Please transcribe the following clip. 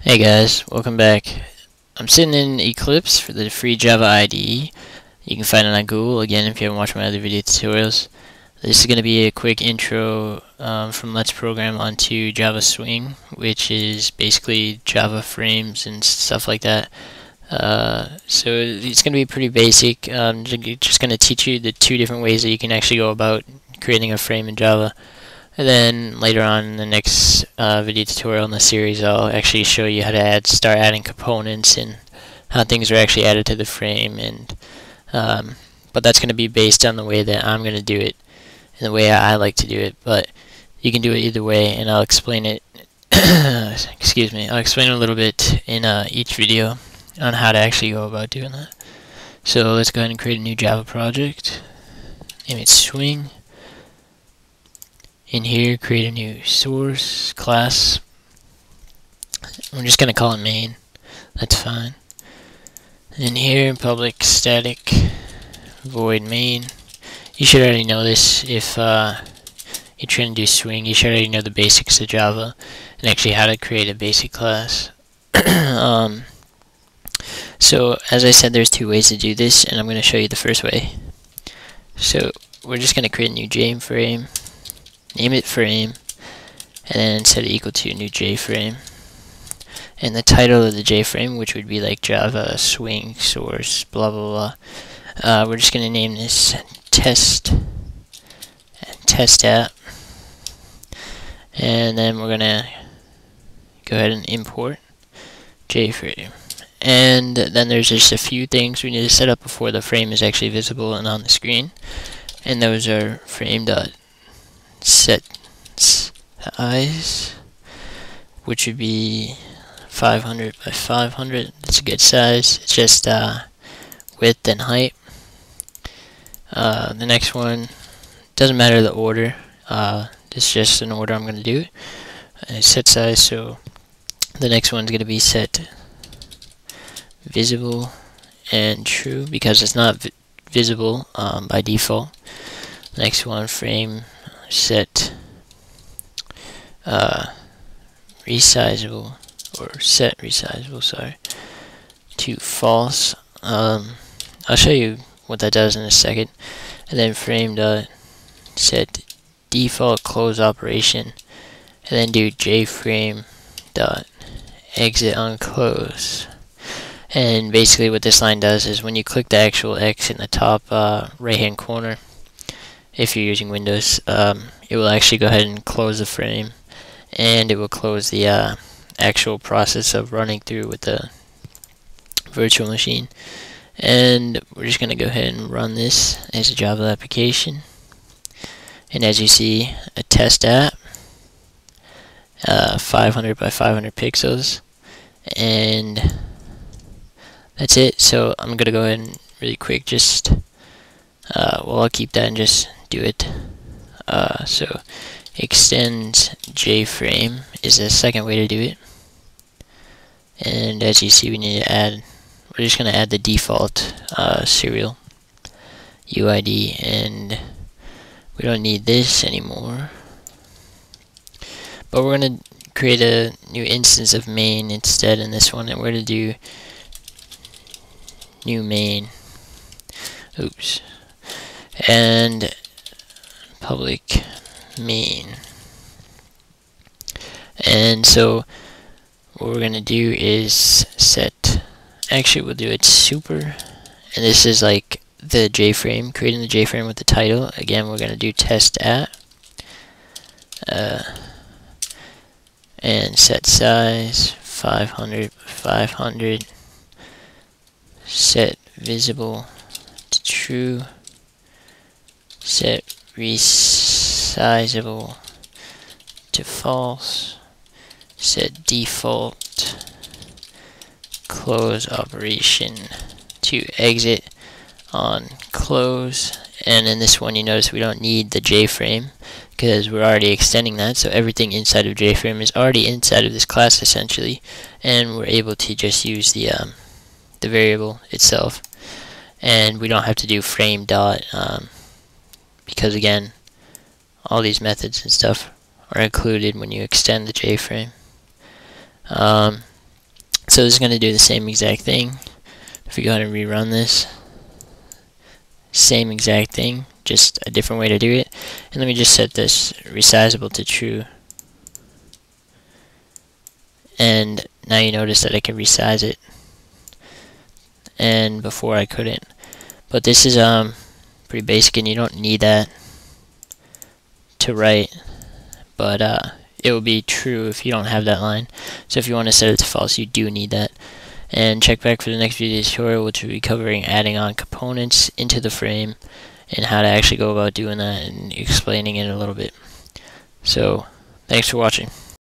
Hey guys, welcome back. I'm sitting in Eclipse for the free Java IDE. You can find it on Google, again, if you haven't watched my other video tutorials. This is going to be a quick intro from Let's Program onto Java Swing, which is basically Java frames and stuff like that. So it's going to be pretty basic. I'm just going to teach you the two different ways that you can actually go about creating a frame in Java. And then later on in the next video tutorial in the series, I'll actually show you how to start adding components and how things are actually added to the frame. And but that's going to be based on the way that I'm going to do it and the way I like to do it. But you can do it either way, and I'll explain it. Excuse me. I'll explain a little bit in each video on how to actually go about doing that. So let's go ahead and create a new Java project. Name it Swing. In here, create a new source class. I'm just going to call it main. That's fine. In here, public static void main. You should already know this. If you're trying to do Swing, you should already know the basics of Java and actually how to create a basic class. So as I said, there's two ways to do this, and I'm going to show you the first way. So we're just going to create a new JFrame. Name it frame, and then set it equal to new JFrame. And the title of the JFrame, which would be like Java Swing source, blah blah blah. We're just going to name this test app, and then we're going to go ahead and import JFrame. And then there's just a few things we need to set up before the frame is actually visible and on the screen, and those are frame.set size, which would be 500 by 500. That's a good size. It's just width and height. The next one, doesn't matter the order. It's just an order I'm going to do it. And set size, so the next one's going to be set visible and true because it's not visible by default. The next one, frame set resizable, or set resizable, sorry, to false. I'll show you what that does in a second. And then frame dot set default close operation, and then do JFrame dot exit unclose. And basically what this line does is when you click the actual X in the top right hand corner, if you're using Windows, it will actually go ahead and close the frame, and it will close the actual process of running through with the virtual machine. And we're just going to go ahead and run this as a Java application. And as you see, a test app, 500 by 500 pixels, and that's it. So I'm going to go ahead and really quick just, well, I'll keep that and just do it. So extend JFrame is the second way to do it, and as you see, we're just going to add the default serial UID, and we don't need this anymore, but we're going to create a new instance of main instead in this one, and we're going to do new main, oops, and public main. And so what we're gonna do is set, actually we'll do it super, and this is like the JFrame, creating the JFrame with the title. Again, we're gonna do test at and set size 500 by 500, set visible to true, set resizable to false, set default close operation to exit on close. And in this one, you notice we don't need the JFrame because we're already extending that, so everything inside of JFrame is already inside of this class essentially, and we're able to just use the variable itself, and we don't have to do frame dot because again, all these methods and stuff are included when you extend the JFrame. So it's going to do the same exact thing. If we go ahead and rerun this, same exact thing, just a different way to do it. And let me just set this resizable to true. And now you notice that I can resize it, and before I couldn't. But this is pretty basic, and you don't need that to write, but it will be true if you don't have that line. So if you want to set it to false, you do need that. And check back for the next video tutorial, which will be covering adding on components into the frame and how to actually go about doing that, and explaining it a little bit. So thanks for watching.